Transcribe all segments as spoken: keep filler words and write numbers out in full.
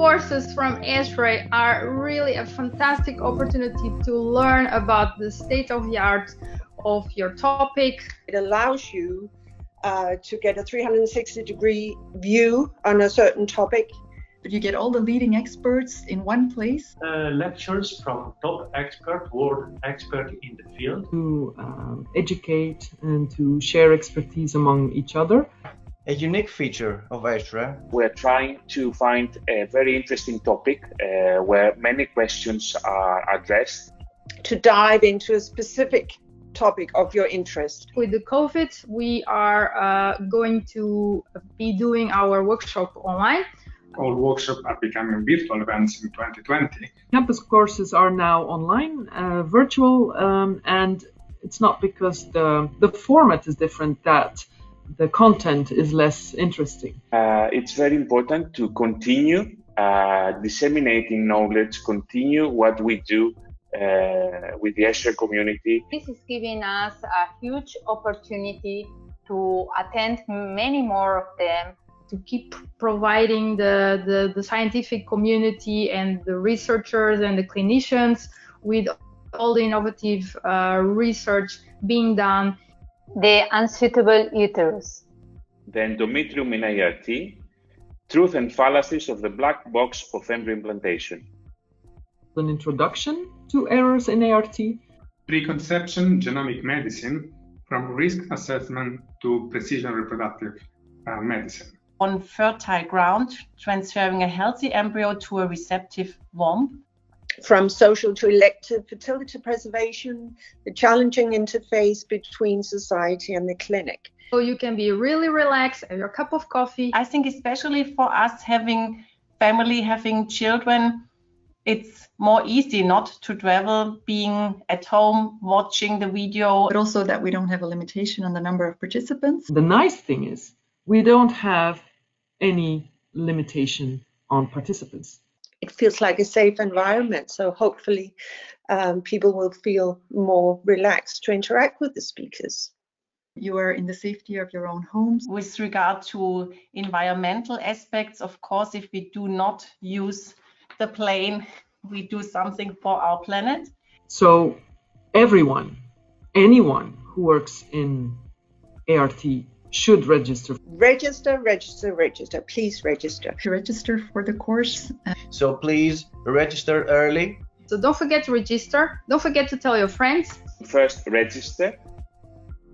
courses from ESHRE are really a fantastic opportunity to learn about the state of the art of your topic. It allows you uh, to get a three hundred sixty degree view on a certain topic. You get all the leading experts in one place. Uh, lectures from top expert, world expert in the field. To um, educate and to share expertise among each other. A unique feature of ESHRE. We're trying to find a very interesting topic uh, where many questions are addressed. To dive into a specific topic of your interest. With the COVID, we are uh, going to be doing our workshop online. All workshops are becoming virtual events in twenty twenty. Campus courses are now online, uh, virtual, um, and it's not because the, the format is different that the content is less interesting. Uh, it's very important to continue uh, disseminating knowledge, continue what we do uh, with the ESHRE community. This is giving us a huge opportunity to attend many more of them, to keep providing the, the, the scientific community and the researchers and the clinicians with all the innovative uh, research being done. The unsuitable uterus. The endometrium in A R T, truth and fallacies of the black box of embryo implantation. An introduction to errors in A R T. Preconception, genomic medicine, from risk assessment to precision reproductive uh, medicine. On fertile ground, transferring a healthy embryo to a receptive womb. From social to elective fertility preservation, the challenging interface between society and the clinic. So you can be really relaxed, have your cup of coffee. I think especially for us having family, having children, it's more easy not to travel, being at home, watching the video. But also that we don't have a limitation on the number of participants. The nice thing is we don't have any limitation on participants. It feels like a safe environment, so hopefully um, people will feel more relaxed to interact with the speakers. You are in the safety of your own homes. With regard to environmental aspects, of course, if we do not use the plane, we do something for our planet. So everyone, anyone who works in A R T should register. Register, register, register. Please register. Register for the course. So please register early. So don't forget to register. Don't forget to tell your friends. First, register,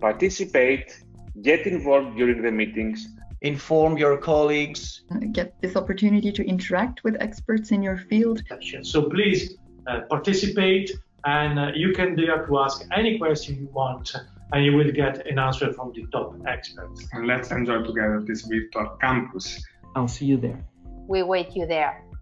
participate, get involved during the meetings, inform your colleagues. Get this opportunity to interact with experts in your field. So please uh, participate, and uh, you can dare to ask any question you want, and you will get an answer from the top experts. And let's enjoy together this virtual campus. I'll see you there. We wait you there.